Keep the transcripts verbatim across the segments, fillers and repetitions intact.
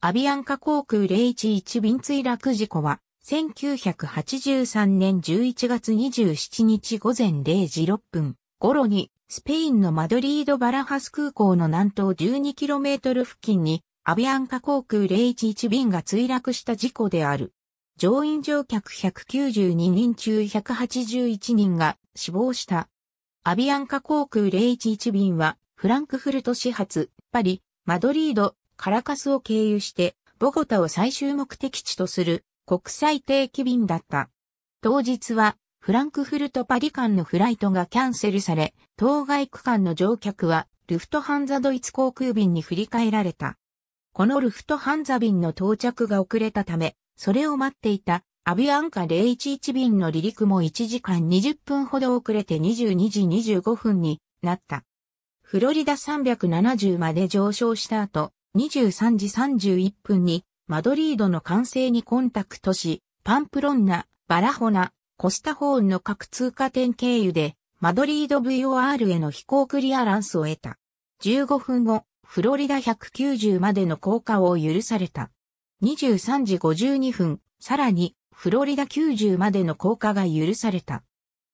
アビアンカ航空ゼロいちいち便墜落事故は、せんきゅうひゃくはちじゅうさんねんじゅういちがつにじゅうしちにち午前れいじろっぷん頃に、スペインのマドリード・バラハス空港の南東 じゅうにキロメートル 付近に、アビアンカ航空ゼロいちいち便が墜落した事故である。乗員乗客ひゃくきゅうじゅうににん中ひゃくはちじゅういちにんが死亡した。アビアンカ航空ゼロいちいち便は、フランクフルト始発、パリ、マドリード、カラカスを経由して、ボゴタを最終目的地とする国際定期便だった。当日は、フランクフルト・パリ間のフライトがキャンセルされ、当該区間の乗客は、ルフトハンザドイツ航空便に振り替えられた。このルフトハンザ便の到着が遅れたため、それを待っていたアビアンカゼロいちいち便の離陸もいちじかんにじゅっぷんほど遅れてにじゅうにじにじゅうごふんになった。フロリダさんびゃくななじゅうまで上昇した後、にじゅうさんじさんじゅういっぷんにマドリードの管制にコンタクトし、パンプロンナ、バラホナ、コスタホーンの各通過点経由でマドリード ブイオーアール への飛行クリアランスを得た。じゅうごふんご、フロリダひゃくきゅうじゅうまでの降下を許された。にじゅうさんじごじゅうにふん、さらに、フロリダきゅうじゅうまでの降下が許された。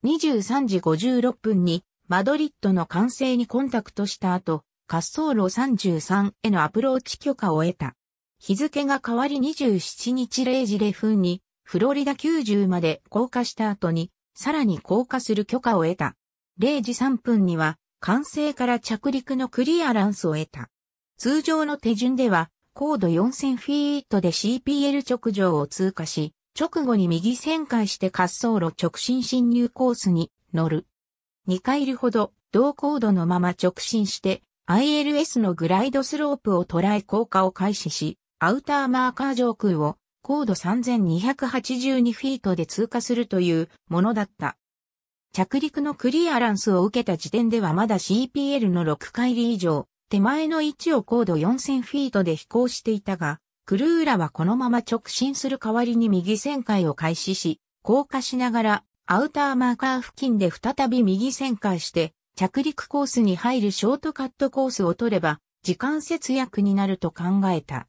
にじゅうさんじごじゅうろっぷんに、マドリッドの管制にコンタクトした後、滑走路さんじゅうさんへのアプローチ許可を得た。日付が変わりにじゅうしちにちれいじれっぷんに、フロリダきゅうじゅうまで降下した後に、さらに降下する許可を得た。れいじさんぷんには、管制から着陸のクリアランスを得た。通常の手順では、高度よんせんフィートで シーピーエル 直上を通過し、直後に右旋回して滑走路直進進入コースに乗る。にかいるほど同高度のまま直進して アイエルエス のグライドスロープを捉え降下を開始し、アウターマーカー上空を高度さんぜんにひゃくはちじゅうにフィートで通過するというものだった。着陸のクリアランスを受けた時点ではまだ シーピーエル のろっかいり以上。手前の位置を高度よんせんフィートで飛行していたが、クルーらはこのまま直進する代わりに右旋回を開始し、降下しながらアウターマーカー付近で再び右旋回して、着陸コースに入るショートカットコースを取れば、時間節約になると考えた。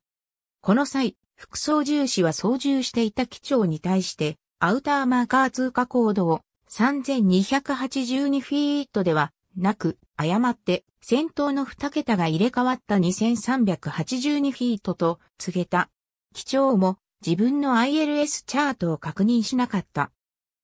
この際、副操縦士は操縦していた機長に対して、アウターマーカー通過高度をさんぜんにひゃくはちじゅうにフィートではなく、誤って、先頭のにけたが入れ替わったにせんさんびゃくはちじゅうにフィートと告げた。機長も自分の アイエルエス チャートを確認しなかった。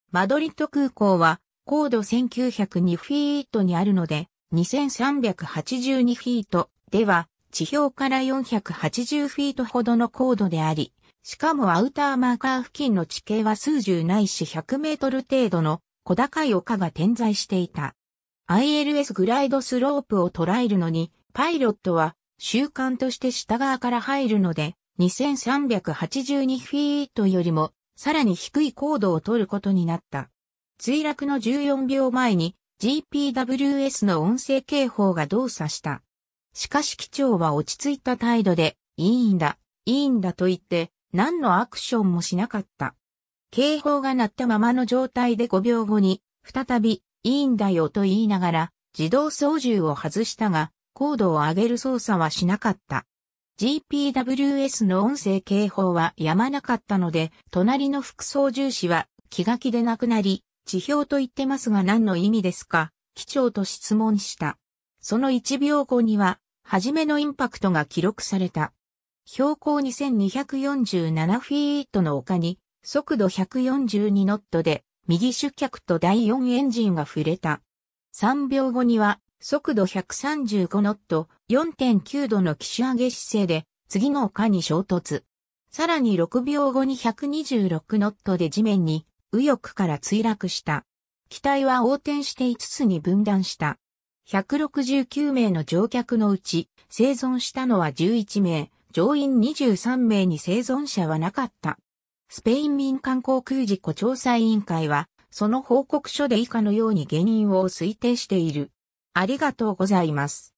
マドリッド空港は高度せんきゅうひゃくにフィートにあるので、にせんさんびゃくはちじゅうにフィートでは地表からよんひゃくはちじゅうフィートほどの高度であり、しかもアウターマーカー付近の地形は数十ないしひゃくメートル程度の小高い丘が点在していた。アイエルエス グライドスロープを捉えるのに、パイロットは習慣として下側から入るので、にせんさんびゃくはちじゅうにフィートよりもさらに低い高度を取ることになった。墜落のじゅうよんびょうまえに ジーピーダブリューエス の音声警報が動作した。しかし機長は落ち着いた態度で、いいんだ、いいんだと言って、何のアクションもしなかった。警報が鳴ったままの状態でごびょうごに、再び、いいんだよと言いながら自動操縦を外したが高度を上げる操作はしなかった。ジーピーダブリューエス の音声警報はやまなかったので隣の副操縦士は気が気でなくなり地表と言ってますが何の意味ですか機長と質問した。そのいちびょうごには初めのインパクトが記録された。標高にせんにひゃくよんじゅうななフィートの丘に速度ひゃくよんじゅうにノットで右主脚とだいよんエンジンが触れた。さんびょうごには速度ひゃくさんじゅうごノット よんてんきゅうどの機種上げ姿勢で次の丘に衝突。さらにろくびょうごにひゃくにじゅうろくノットで地面に右翼から墜落した。機体は横転していつつに分断した。ひゃくろくじゅうきゅうめいの乗客のうち生存したのはじゅういちめい、乗員にじゅうさんめいに生存者はなかった。スペイン民間航空事故調査委員会は、その報告書で以下のように原因を推定している。ありがとうございます。